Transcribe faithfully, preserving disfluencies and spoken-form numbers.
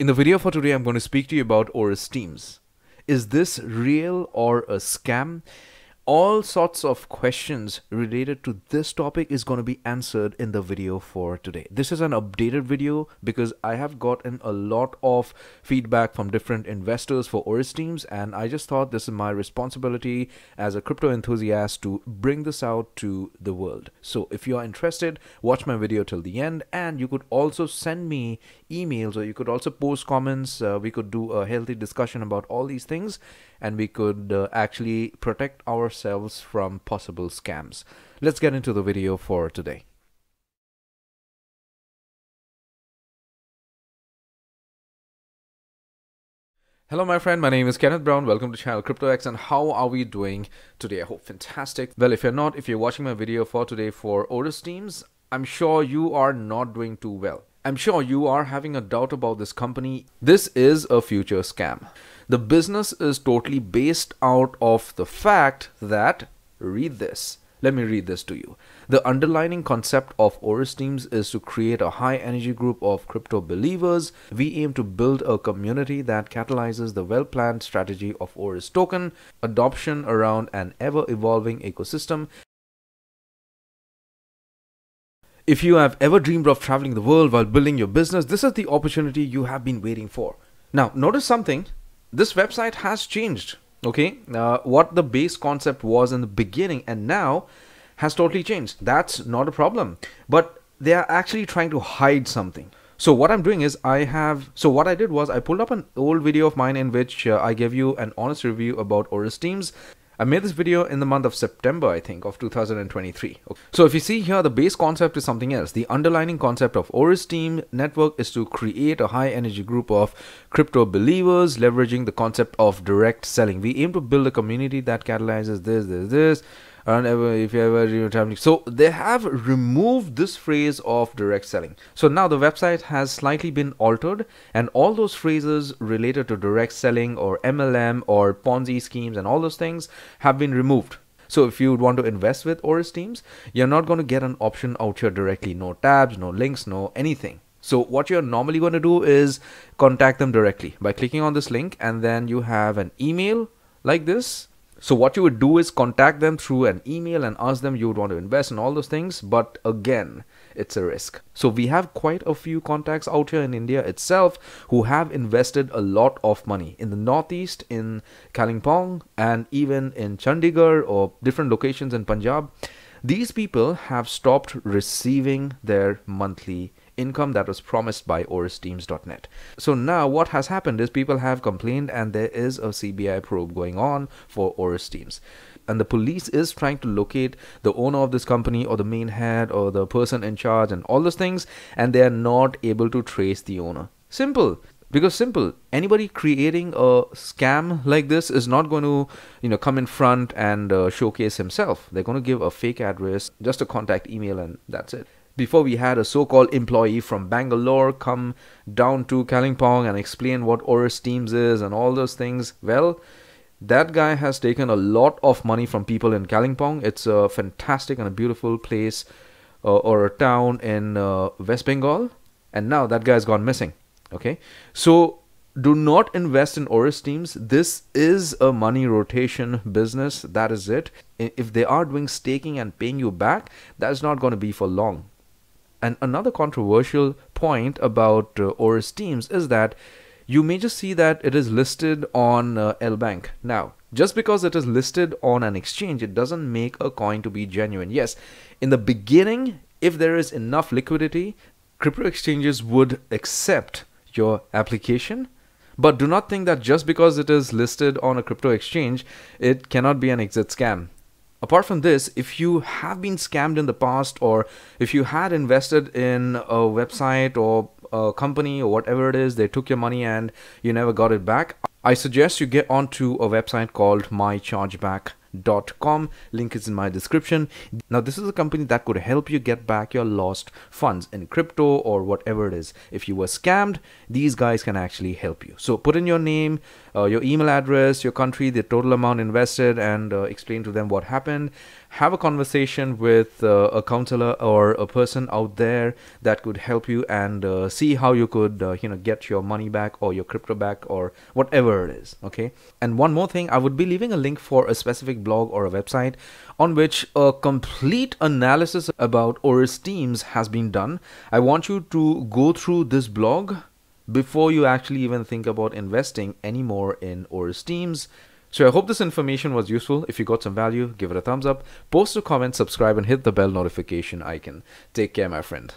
In the video for today, I'm going to speak to you about Oris Teams. Is this real or a scam? All sorts of questions related to this topic is going to be answered in the video for today. This is an updated video because I have gotten a lot of feedback from different investors for Oris Teams, and I just thought this is my responsibility as a crypto enthusiast to bring this out to the world. So if you are interested, watch my video till the end, and you could also send me emails, or you could also post comments. Uh, we could do a healthy discussion about all these things, and we could uh, actually protect ourselves from possible scams. Let's get into the video for today. Hello my friend, my name is Kenneth Brown. Welcome to channel CryptoX, and how are we doing today? I hope fantastic. Well, if you're not, if you're watching my video for today for Oris Teams, I'm sure you are not doing too well. I'm sure you are having a doubt about this company. This is a future scam. The business is totally based out of the fact that, read this, let me read this to you. The underlying concept of Oris Teams is to create a high energy group of crypto believers. We aim to build a community that catalyzes the well-planned strategy of Oris Token adoption around an ever-evolving ecosystem. If you have ever dreamed of traveling the world while building your business, this is the opportunity you have been waiting for. Now, notice something. This website has changed, okay? Uh, what the base concept was in the beginning and now has totally changed. That's not a problem. But they are actually trying to hide something. So what I'm doing is I have, so what I did was I pulled up an old video of mine in which uh, I gave you an honest review about Oris Teams. I made this video in the month of September, I think, of two thousand twenty-three. Okay. So if you see here, the base concept is something else. The underlying concept of Oris Team Network is to create a high energy group of crypto believers, leveraging the concept of direct selling. We aim to build a community that catalyzes this, this, this. And if you ever, so they have removed this phrase of direct selling. So now the website has slightly been altered, and all those phrases related to direct selling or M L M or Ponzi schemes and all those things have been removed. So if you want to invest with Oris Teams, you're not going to get an option out here directly. No tabs, no links, no anything. So what you're normally going to do is contact them directly by clicking on this link, and then you have an email like this. So what you would do is contact them through an email and ask them you would want to invest in all those things. But again, it's a risk. So we have quite a few contacts out here in India itself who have invested a lot of money in the Northeast, in Kalimpong, and even in Chandigarh or different locations in Punjab. These people have stopped receiving their monthly income that was promised by Oris Teams dot net. So now what has happened is people have complained, and there is a C B I probe going on for Oris Teams, and the police is trying to locate the owner of this company or the main head or the person in charge and all those things, and they are not able to trace the owner. Simple. Because simple, anybody creating a scam like this is not going to, you know, come in front and uh, showcase himself. They're going to give a fake address, just a contact email, and that's it. Before, we had a so-called employee from Bangalore come down to Kalimpong and explain what Oris Teams is and all those things. Well, that guy has taken a lot of money from people in Kalimpong. It's a fantastic and a beautiful place uh, or a town in uh, West Bengal. And now that guy has gone missing. Okay, so do not invest in Oris Teams. This is a money rotation business. That is it. If they are doing staking and paying you back, that's not going to be for long. And another controversial point about uh, Oris Teams is that you may just see that it is listed on uh, LBank. Now, just because it is listed on an exchange, it doesn't make a coin to be genuine. Yes, in the beginning, if there is enough liquidity, crypto exchanges would accept your application. But do not think that just because it is listed on a crypto exchange, it cannot be an exit scam. Apart from this, if you have been scammed in the past, or if you had invested in a website or a company or whatever it is, they took your money and you never got it back, I suggest you get onto a website called my chargeback dot com. Link is in my description. Now, this is a company that could help you get back your lost funds in crypto or whatever it is. If you were scammed, these guys can actually help you. So put in your name, uh, your email address, your country, the total amount invested, and uh, explain to them what happened, have a conversation with uh, a counselor or a person out there that could help you and uh, see how you could uh, you know get your money back or your crypto back or whatever it is. Okay, and one more thing, I would be leaving a link for a specific blog or a website on which a complete analysis about Oris Teams has been done. I want you to go through this blog before you actually even think about investing anymore in Oris Teams. So I hope this information was useful. If you got some value, give it a thumbs up, post a comment, subscribe, and hit the bell notification icon. Take care, my friend.